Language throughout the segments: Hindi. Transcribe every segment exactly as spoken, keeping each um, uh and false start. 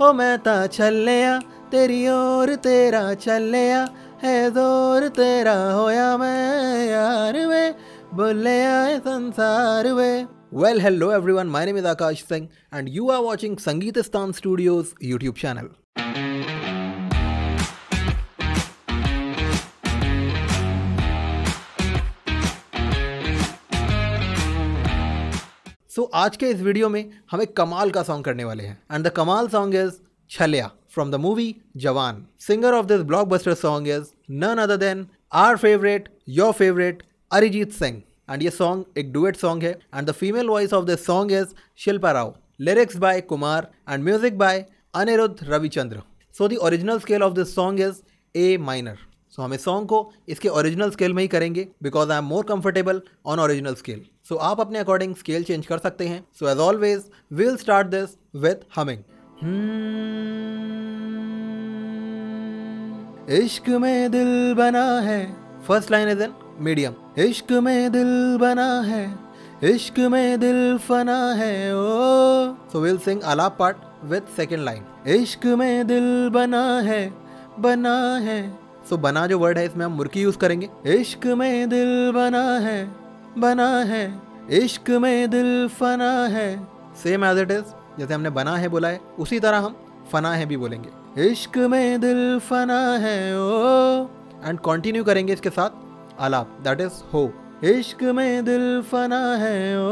हो मैं ता छल्लेया, तेरी ओर तेरा छल्लेया, है जोर तेरा होया मैं यार वे बुल्लेया संसार वे। Well hello everyone, my name is Aakash Singh and you are watching Sangeetistan studios YouTube channel. So so, आज के इस वीडियो में हम एक कमाल का सॉन्ग करने वाले हैं एंड द कमाल song is Chaleya from the movie Jawan. Singer of this blockbuster song is none other than our favourite your favourite Arijit Singh and ये सॉन्ग एक डुएट सॉन्ग है and the female voice of this song is Shilpa Rao. Lyrics by Kumar and music by Anirudh Ravichander. So the original scale of this song is A minor. सो हम इस सॉन्ग को इसके ओरिजिनल स्केल में ही करेंगे because I am more comfortable on original scale. So आप अपने अकॉर्डिंग स्केल चेंज कर सकते हैं। So as always we will start this with humming. इश्क में दिल बना है, first line is in medium. इश्क में दिल बना है, इश्क में दिल फना है ओ। सो वी विल सिंग आलाप पार्ट विद सेकेंड लाइन। इश्क में दिल बना है बना है। सो so, बना जो वर्ड है इसमें हम मुर्की यूज करेंगे। इश्क में दिल बना है बना है, इश्क में दिल फना है। सेम एज इट इज, जैसे हमने बना है बोला है उसी तरह हम फना है भी बोलेंगे। इश्क में दिल फना है ओ एंड कंटिन्यू करेंगे इसके साथ आलाप, दैट इज हो। इश्क में दिल फना है ओ।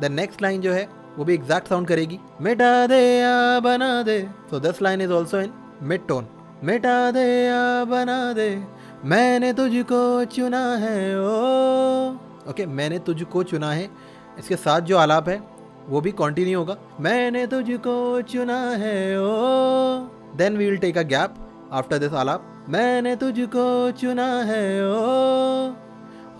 द नेक्स्ट लाइन जो है वो भी एग्जैक्ट साउंड करेगी, मिटा दे या बना दे। So this line is also in mid tone. मिटा दे या बना दे, मैंने तुझको चुना है ओ। ओके okay, मैंने तुझको चुना है, इसके साथ जो आलाप है वो भी कंटिन्यू होगा, मैंने तुझको चुना है ओ। Then we will take a gap after this आलाप, मैंने तुझको चुना है ओ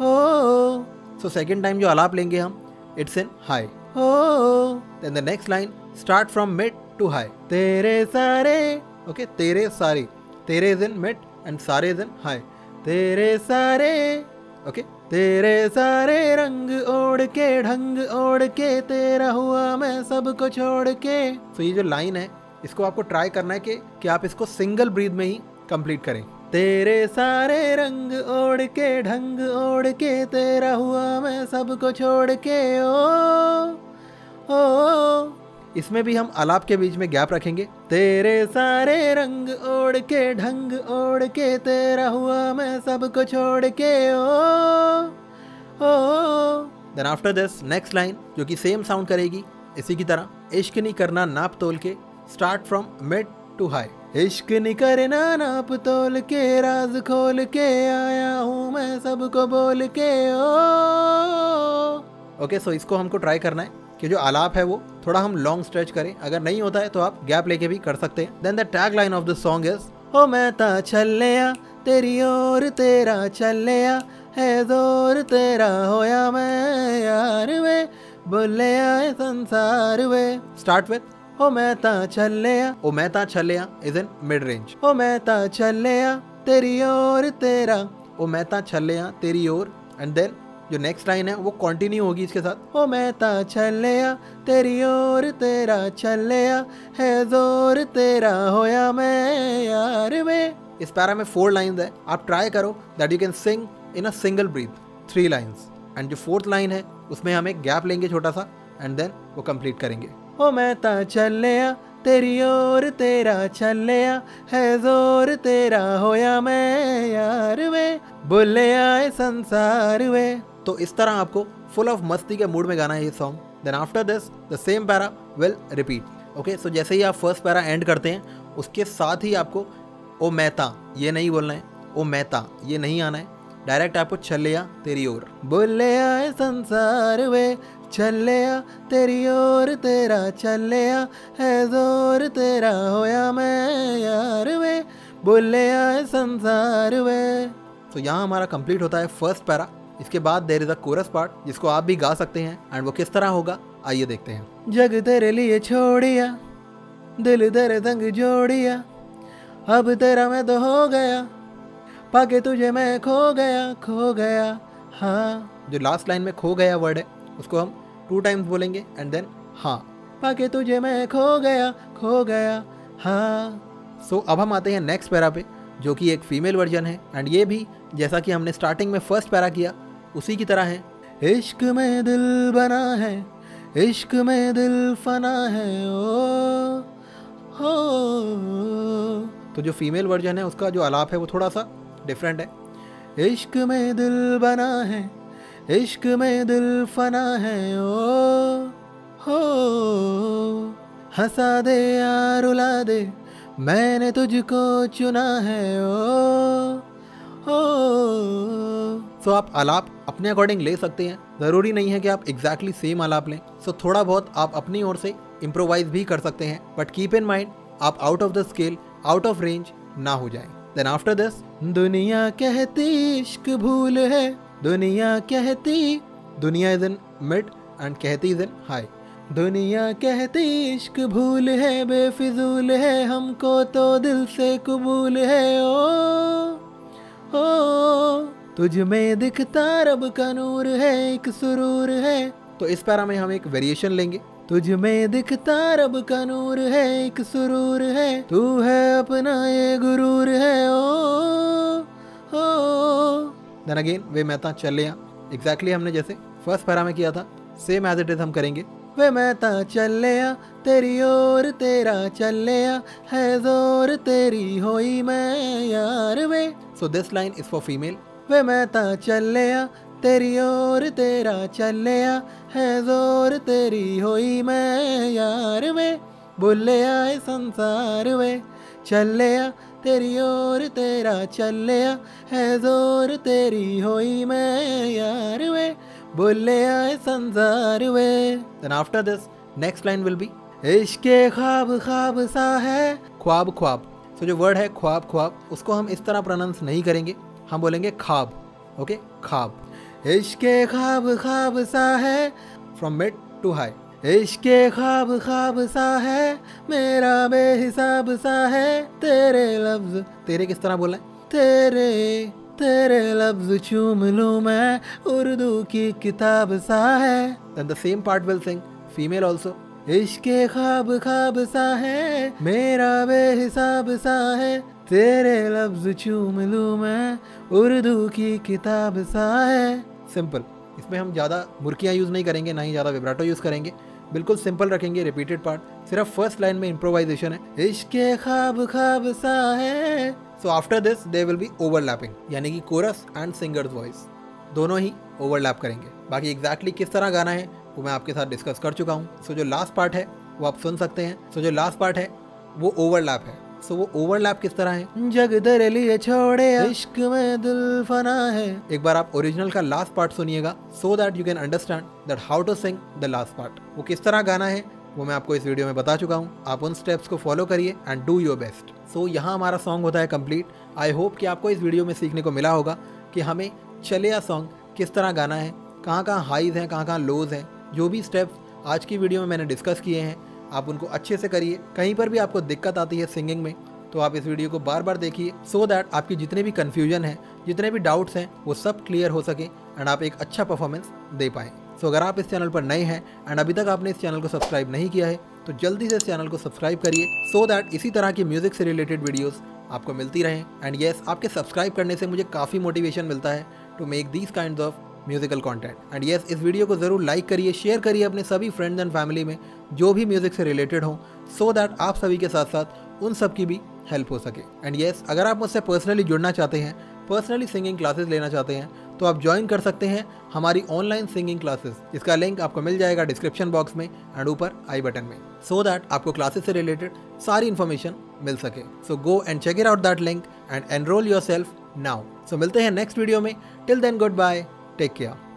ओ। सो सेकेंड टाइम जो आलाप लेंगे हम इट्स इन हाई ओ। Then the next line start from mid to high. तेरे सारे ओके okay, तेरे सारे, तेरे इज इन मिड एंड सारे इज इन हाई। तेरे सारे ओके okay, तेरे सारे रंग ओढ़ के ढंग ओढ़ के तेरा हुआ मैं सबको छोड़ के। सो so, ये जो लाइन है इसको आपको ट्राई करना है कि, कि आप इसको सिंगल ब्रीथ में ही कंप्लीट करें। तेरे सारे रंग ओढ़ के ढंग ओढ़ के तेरा हुआ मैं सबको छोड़ के ओ ओ। इसमें भी हम आलाप के बीच में गैप रखेंगे, तेरे सारे रंग ओढ़ के ढंग ओढ़ के तेरा हुआ मैं सबको छोड़ के ओ ओ। Then after this next line जो कि सेम साउंड करेगी इसी की तरह, इश्क नहीं करना नाप तोल के, start from mid to high. इश्क नहीं करना नाप तोल के, राज खोल के आया हूँ मैं सबको बोल के ओ। ओके okay, सो so इसको हमको ट्राई करना है कि जो आलाप है वो थोड़ा हम लॉन्ग स्ट्रेच करें, अगर नहीं होता है तो आप गैप लेके भी कर सकते हैं। Then the tag line of this song is हो मैं ता छल्लेया, तेरी ओर तेरा छल्लेया, है जोर तेरा होया मैं यार वे बुल्लेया संसार वे। स्टार्ट विद हो मैं ता छल्लेया। ओ मैं ता छल्लेया इज इन मिड रेंज। ओ मैं ता छल्लेया तेरी ओर तेरा, ओ मैं ता छल्लेया तेरी ओर। एंड देन जो नेक्स्ट लाइन है वो कंटिन्यू होगी इसके साथ, ओ मैं ता छल्लेया, तेरी ओर तेरा छल्लेया, है जोर तेरा होया मैं यार वे। इस पैरा में फोर लाइंस है, आप ट्राई करो that you can sing in a single breath three lines and जो फोर्थ लाइन है उसमें हम एक गैप लेंगे छोटा सा एंड देन वो कंप्लीट करेंगे। ओ मैं ता छल्लेया, तेरी ओर तेरा छल्लेया, है जोर तेरा होया मैं यार वे बुल्लेया संसार वे। तो इस तरह आपको फुल ऑफ मस्ती के मूड में गाना है ये song. Then after this the same para will repeat. Okay so जैसे ही आप फर्स्ट पैरा एंड करते हैं उसके साथ ही आपको ओ मैता ये नहीं बोलना है, ओ मैता ये नहीं आना है, डायरेक्ट आपको छल्लेया तेरी ओर बुल्लेया संसार वे, छल्लेया तेरी ओर तेरा छल्लेया, है जोर तेरा होया मैं यार वे बुल्लेया संसार वे। तो यहाँ हमारा कंप्लीट होता है फर्स्ट पैरा। इसके बाद there is a chorus part जिसको आप भी गा सकते हैं एंड वो किस तरह होगा आइए देखते हैं। जग तेरे लिए छोड़िया, दिल तेरे संग जोड़िया, अब तेरा मैं तो हो गया, पाके तुझे मैं खो गया खो गया। हाँ जो लास्ट लाइन में खो गया वर्ड है उसको हम टू टाइम्स बोलेंगे एंड देन हाँ। पाके तुझे मैं खो गया खो गया हाँ। सो so, अब हम आते हैं नेक्स्ट पैरा पे जो कि एक फीमेल वर्जन है एंड ये भी जैसा कि हमने स्टार्टिंग में फर्स्ट पैरा किया उसी की तरह है। इश्क में दिल बना है, इश्क में दिल फना है ओ हो। तो जो फीमेल वर्जन है उसका जो आलाप है वो थोड़ा सा डिफरेंट है। इश्क में दिल बना है, इश्क में दिल फना है ओ हो। हंसा दे या रुला दे, मैंने तुझको चुना है ओ हो। सो आप आलाप अपने अकॉर्डिंग ले सकते हैं, ज़रूरी नहीं है कि आप एग्जैक्टली सेम आलाप लें। सो so, थोड़ा बहुत आप अपनी ओर से इम्प्रोवाइज भी कर सकते हैं, बट कीप इन माइंड आप out of the scale, out of range ना हो जाएं। देन आफ्टर दिस, दुनिया कहती इश्क भूल है, दुनिया कहती, दुनिया इज इन मिड एंड कहती इज इन हाई। दुनिया कहती इश्क भूल है, बेफिजूल है, हमको तो दिल से कबूल है ओ हो। तुझ में दिखता रब का नूर है, एक सुरूर है। तो इस पैरा में हम एक वेरिएशन लेंगे। तुझ में दिखता रब का नूर है, एक सुरूर है, तू है अपना ये गुरूर है ओ ओ। देन अगेन वे मेहता चलेया, एग्जैक्टली हमने जैसे फर्स्ट पैरा में किया था सेम एज इट इज हम करेंगे। वे मेहता चलेया, तेरी ओर तेरा चलेया, है जोर तेरी होई मैं यार वे। So this line is for female. वे मेहता चलेया, तेरी ओर तेरा चलेया, है जोर तेरी होई मैं यार वे। बुल्लेया है संसार वे, चलेया तेरी ओर तेरा चलेया, है जोर तेरी होई मैं यार वे। बुल्लेया है संसार वे। Then after this next line will be इश्के ख्वाब ख्वाब सा है, ख्वाब ख्वाब। सो जो वर्ड है ख्वाब ख्वाब उसको हम इस तरह प्रोनाउंस नहीं करेंगे, हम बोलेंगे ख्वाब। ओके ख्वाब। इश्के ख्वाब ख्वाब सा है, फ्रॉम मिड टू हाई। इश्के ख्वाब ख्वाब सा है, मेरा बेहिसाब सा है, तेरे लफ्ज। तेरे किस तरह बोलना है? तेरे तेरे लफ्ज चूम लूँ मैं, उर्दू की किताब सा है। And the same part will sing female also. इश्के ख्वाब ख्वाब सा है, मेरा बेहिसाब सा है, तेरे लफ्ज चूम लूँ मैं, उर्दू की किताब सा है। सिंपल, इसमें हम ज़्यादा मुर्कियाँ यूज़ नहीं करेंगे, ना ही ज़्यादा विब्राटो यूज़ करेंगे, बिल्कुल सिंपल रखेंगे। रिपीटेड पार्ट, सिर्फ फर्स्ट लाइन में इम्प्रोवाइजेशन है। इश्के ख्वाब ख्वाब सा है। So after this they will be overlapping, यानी कि कोरस एंड सिंगर्स वॉइस दोनों ही ओवरलैप करेंगे। बाकी एग्जैक्टली किस तरह गाना है वो मैं आपके साथ डिस्कस कर चुका हूँ। सो so, जो लास्ट पार्ट है वो आप सुन सकते हैं। सो so, जो लास्ट पार्ट है वो ओवरलैप है। सो so, वो ओवरलैप किस तरह है? जग तेरे लिए छोड़े, इश्क में दिल फना है। एक बार आप ओरिजिनल का लास्ट पार्ट सुनिएगा, so that you can understand that how to sing the last part. वो किस तरह गाना है वो मैं आपको इस वीडियो में बता चुका हूँ, आप उन स्टेप्स को फॉलो करिए and do your best. So यहाँ हमारा सॉन्ग होता है कम्प्लीट। आई होप कि आपको इस वीडियो में सीखने को मिला होगा कि हमें चलेया सॉन्ग किस तरह गाना है, कहाँ कहाँ हाईज हैं, कहाँ कहाँ लोज हैं। जो भी स्टेप्स आज की वीडियो में मैंने डिस्कस किए हैं आप उनको अच्छे से करिए। कहीं पर भी आपको दिक्कत आती है सिंगिंग में तो आप इस वीडियो को बार बार देखिए, सो दैट आपकी जितने भी कन्फ्यूजन है, जितने भी डाउट्स हैं वो सब क्लियर हो सके एंड आप एक अच्छा परफॉर्मेंस दे पाएँ। सो अगर आप इस चैनल पर नए हैं एंड अभी तक आपने इस चैनल को सब्सक्राइब नहीं किया है तो जल्दी से इस चैनल को सब्सक्राइब करिए, सो दैट इसी तरह की म्यूज़िक से रिलेटेड वीडियोज़ आपको मिलती रहें। एंड येस, आपके सब्सक्राइब करने से मुझे काफ़ी मोटिवेशन मिलता है to make these kind of musical content. And yes, इस वीडियो को ज़रूर लाइक करिए, शेयर करिए अपने सभी फ्रेंड्स एंड फैमिली में जो भी म्यूज़िक से रिलेटेड हो, सो दैट आप सभी के साथ साथ उन सब की भी हेल्प हो सके। एंड यस, अगर आप मुझसे पर्सनली जुड़ना चाहते हैं, पर्सनली सिंगिंग क्लासेस लेना चाहते हैं तो आप ज्वाइन कर सकते हैं हमारी ऑनलाइन सिंगिंग क्लासेस, जिसका लिंक आपको मिल जाएगा डिस्क्रिप्शन बॉक्स में एंड ऊपर आई बटन में, सो दैट आपको क्लासेस से रिलेटेड सारी इन्फॉर्मेशन मिल सके। So go and check it out that link and enrol yourself now. So मिलते हैं नेक्स्ट वीडियो में। Till then, good bye, take care.